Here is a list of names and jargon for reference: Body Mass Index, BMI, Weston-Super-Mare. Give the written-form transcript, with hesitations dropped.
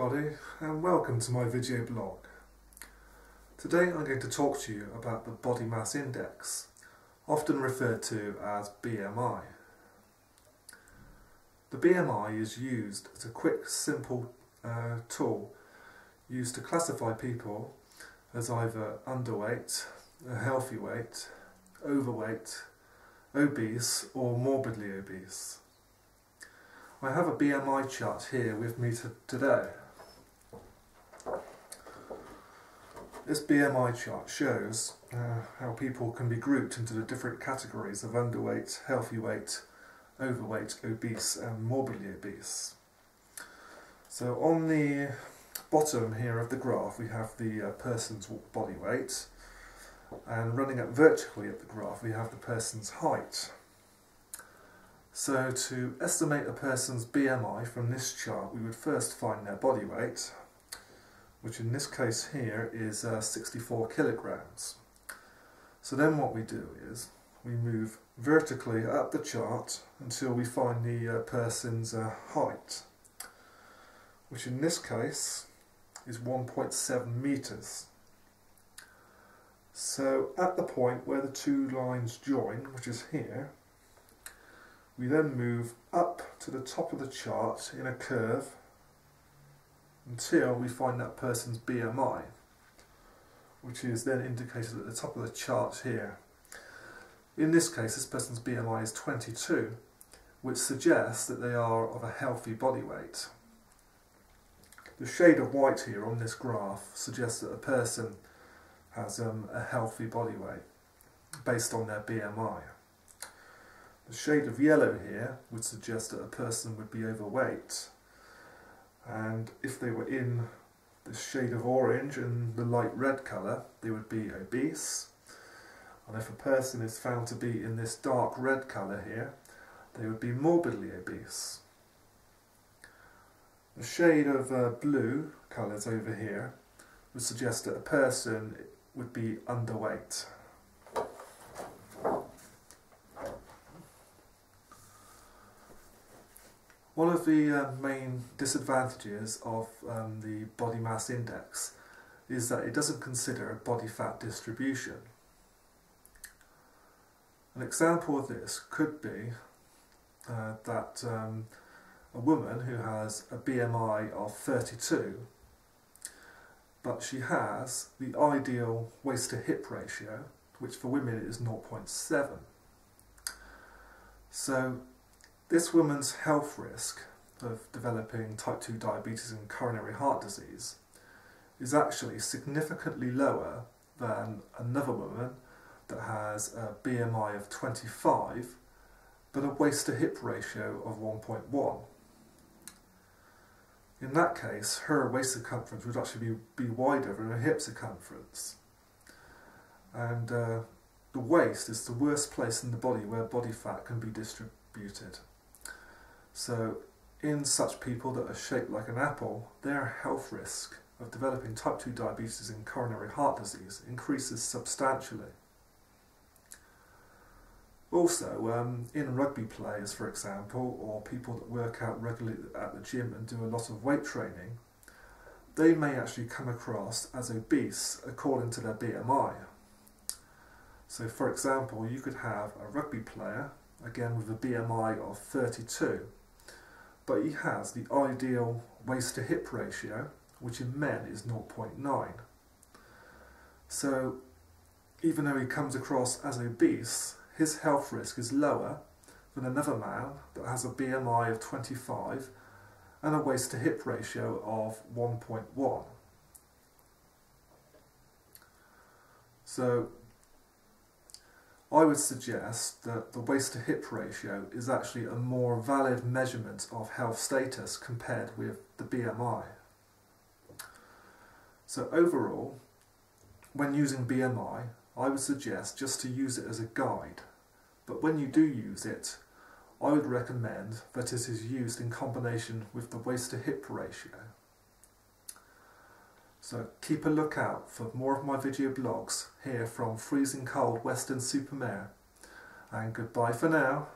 everybody, and welcome to my video blog. Today I'm going to talk to you about the body mass index, often referred to as BMI. The BMI is used as a quick, simple tool used to classify people as either underweight, a healthy weight, overweight, obese or morbidly obese. I have a BMI chart here with me today. This BMI chart shows how people can be grouped into the different categories of underweight, healthy weight, overweight, obese and morbidly obese. So on the bottom here of the graph we have the person's body weight, and running up vertically at the graph we have the person's height. So to estimate a person's BMI from this chart, we would first find their body weight, which in this case here is 64 kilograms. So then what we do is we move vertically up the chart until we find the person's height, which in this case is 1.7 meters. So at the point where the two lines join, which is here, we then move up to the top of the chart in a curve until we find that person's BMI, which is then indicated at the top of the chart here. In this case, this person's BMI is 22, which suggests that they are of a healthy body weight. The shade of white here on this graph suggests that a person has a healthy body weight based on their BMI. The shade of yellow here would suggest that a person would be overweight, and if they were in the shade of orange and the light red colour they would be obese, and if a person is found to be in this dark red colour here they would be morbidly obese. The shade of blue colours over here would suggest that a person would be underweight. One of the main disadvantages of the body mass index is that it doesn't consider body fat distribution. An example of this could be that a woman who has a BMI of 32, but she has the ideal waist to hip ratio, which for women is 0.7. So this woman's health risk of developing type 2 diabetes and coronary heart disease is actually significantly lower than another woman that has a BMI of 25 but a waist to hip ratio of 1.1. In that case, her waist circumference would actually be wider than her hip circumference, and the waist is the worst place in the body where body fat can be distributed. So in such people that are shaped like an apple, their health risk of developing type 2 diabetes and coronary heart disease increases substantially. Also, in rugby players, for example, or people that work out regularly at the gym and do a lot of weight training, they may actually come across as obese according to their BMI. So for example, you could have a rugby player, again with a BMI of 32, but he has the ideal waist to hip ratio, which in men is 0.9. So even though he comes across as obese, his health risk is lower than another man that has a BMI of 25 and a waist to hip ratio of 1.1. So I would suggest that the waist to hip ratio is actually a more valid measurement of health status compared with the BMI. So overall, when using BMI, I would suggest just to use it as a guide, but when you do use it, I would recommend that it is used in combination with the waist to hip ratio. So keep a look out for more of my video blogs here from freezing cold Weston-Super-Mare, and goodbye for now.